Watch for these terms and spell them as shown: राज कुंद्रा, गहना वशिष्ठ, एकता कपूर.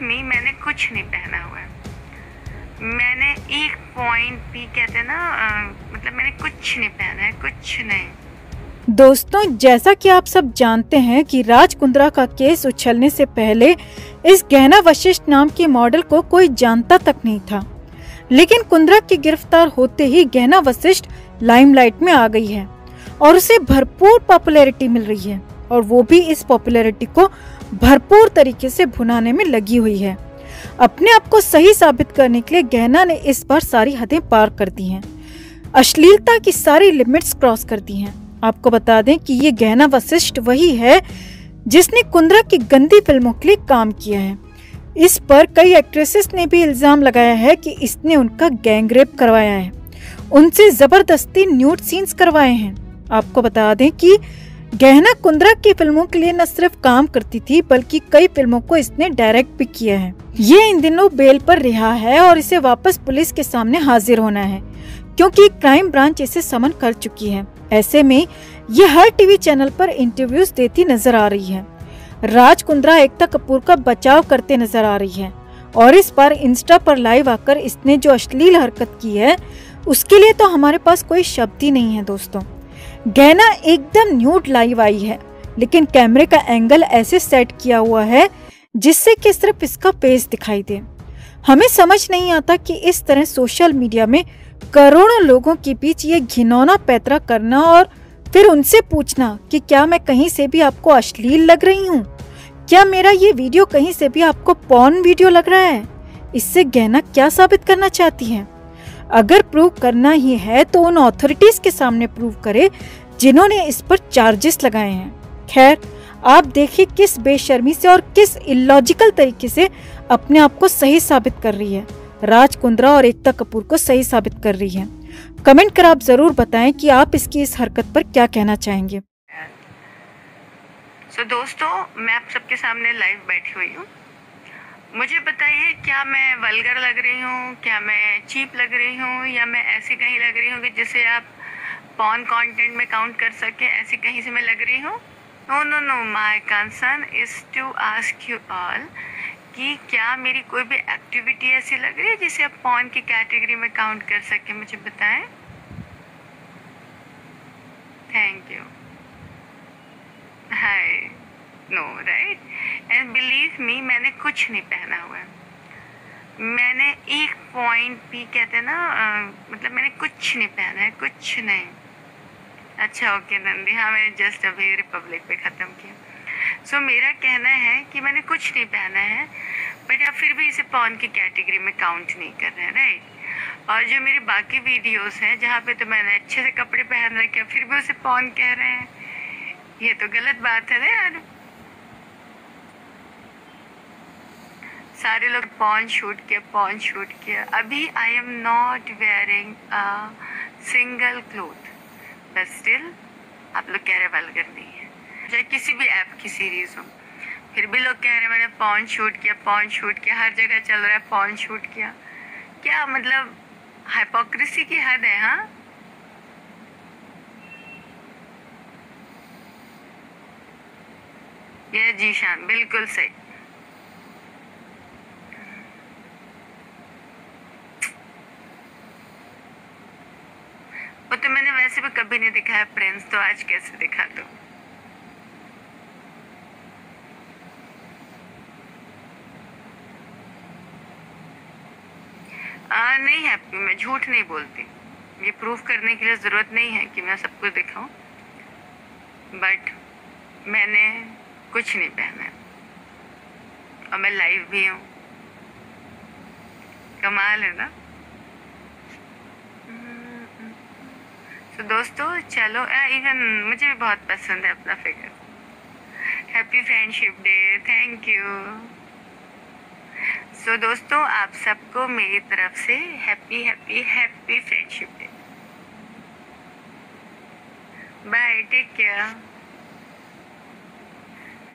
Trust me, मैंने कुछ नहीं पहना हुआ है, मैंने एक पॉइंट भी कहते हैं ना मतलब मैंने कुछ नहीं पहना है, कुछ नहीं। दोस्तों, जैसा कि आप सब जानते हैं कि राज कुंद्रा का केस उछलने से पहले इस गहना वशिष्ठ नाम की मॉडल को कोई जानता तक नहीं था, लेकिन कुंद्रा के गिरफ्तार होते ही गहना वशिष्ठ लाइमलाइट में आ गई है और उसे भरपूर पॉपुलैरिटी मिल रही है और वो भी इस पॉपुलैरिटी को भरपूर तरीके से भुनाने में लगी हुई है। अपने आप को सही साबित करने के लिए गहना ने इस बार सारी हदें पार कर दी हैं, अश्लीलता की सारी लिमिट्स क्रॉस कर दी हैं। आपको बता दें कि ये गहना वशिष्ठ वही है जिसने कुंद्रा की गंदी फिल्मों के लिए काम किया है। इस पर कई एक्ट्रेसेस ने भी इल्जाम लगाया है कि इसने उनका गैंग रेप करवाया है, उनसे जबरदस्ती न्यूड सीन्स करवाए हैं। आपको बता दें कि गहना कुंद्रा की फिल्मों के लिए न सिर्फ काम करती थी बल्कि कई फिल्मों को इसने डायरेक्ट भी किया है। ये इन दिनों बेल पर रिहा है और इसे वापस पुलिस के सामने हाजिर होना है क्योंकि क्राइम ब्रांच इसे समन कर चुकी है। ऐसे में ये हर टीवी चैनल पर इंटरव्यूज देती नजर आ रही है। राज कुंद्रा एकता कपूर का बचाव करते नजर आ रही है और इस बार इंस्टा पर लाइव आकर इसने जो अश्लील हरकत की है उसके लिए तो हमारे पास कोई शब्द ही नहीं है। दोस्तों, गहना एकदम न्यूड लाइव आई है लेकिन कैमरे का एंगल ऐसे सेट किया हुआ है जिससे कि सिर्फ इसका फेस दिखाई दे। हमें समझ नहीं आता कि इस तरह सोशल मीडिया में करोड़ों लोगों के बीच ये घिनौना पैतरा करना और फिर उनसे पूछना कि क्या मैं कहीं से भी आपको अश्लील लग रही हूँ, क्या मेरा ये वीडियो कहीं से भी आपको पॉर्न वीडियो लग रहा है। इससे गहना क्या साबित करना चाहती है? अगर प्रूव करना ही है तो उन ऑथोरिटीज के सामने प्रूव करे जिन्होंने इस पर चार्जेस लगाए हैं। खैर, आप देखिए किस बेशर्मी से और किस इलॉजिकल तरीके से अपने आप को सही साबित कर रही है, राज कुंद्रा और एकता कपूर को सही साबित कर रही है। कमेंट कर आप जरूर बताएं कि आप इसकी इस हरकत पर क्या कहना चाहेंगे। दोस्तों, मैं आप सबके सामने लाइव बैठी हुई हूँ। मुझे बताइए, क्या मैं वल्गर लग रही हूँ, क्या मैं चीप लग रही हूँ, या मैं ऐसी कहीं लग रही हूँ कि जिसे आप पॉर्न कंटेंट में काउंट कर सके, ऐसी कहीं से मैं लग रही हूँ? No no no, my concern is to ask you all कि क्या मेरी कोई भी एक्टिविटी ऐसी लग रही है जिसे आप पॉर्न की कैटेगरी में काउंट कर सके, मुझे बताएं। Thank you. Hi no right and believe me, मैंने कुछ नहीं पहना हुआ है, मैंने एक पॉइंट भी कहते हैं ना मतलब मैंने कुछ नहीं पहना है, कुछ नहीं। अच्छा ओके नंदी, हाँ मैंने जस्ट अभी रिपब्लिक पे ख़त्म किया। सो मेरा कहना है कि मैंने कुछ नहीं पहना है बट आप फिर भी इसे पॉर्न की कैटेगरी में काउंट नहीं कर रहे हैं, राइट। और जो मेरे बाकी वीडियोस हैं जहाँ पे तो मैंने अच्छे से कपड़े पहन रखे फिर भी उसे पॉर्न कह रहे हैं, ये तो गलत बात है ना यार। सारे लोग पॉर्न शूट किया। अभी I am not wearing a single cloth but still आप लोग कह रहे वल्गर नहीं है। चाहे किसी भी ऐप की सीरीज हो फिर भी लोग कह रहे हैं मैंने पॉर्न शूट किया। हर जगह चल रहा है पॉर्न शूट किया, क्या मतलब हाइपोक्रेसी की हद है। हाँ ये जीशान बिल्कुल सही। वो तो मैंने वैसे भी कभी नहीं दिखाया प्रिंस, तो आज कैसे दिखा दो। नहीं है, मैं झूठ नहीं बोलती, ये प्रूफ करने के लिए ज़रूरत नहीं है कि मैं सब कुछ दिखाऊं, बट मैंने कुछ नहीं पहना और मैं लाइव भी हूँ। कमाल है ना। तो दोस्तों चलो, इवन मुझे भी बहुत पसंद है अपना figure. Happy friendship day, thank you. So दोस्तों, आप सबको मेरी तरफ से happy happy happy friendship day. Bye, take care.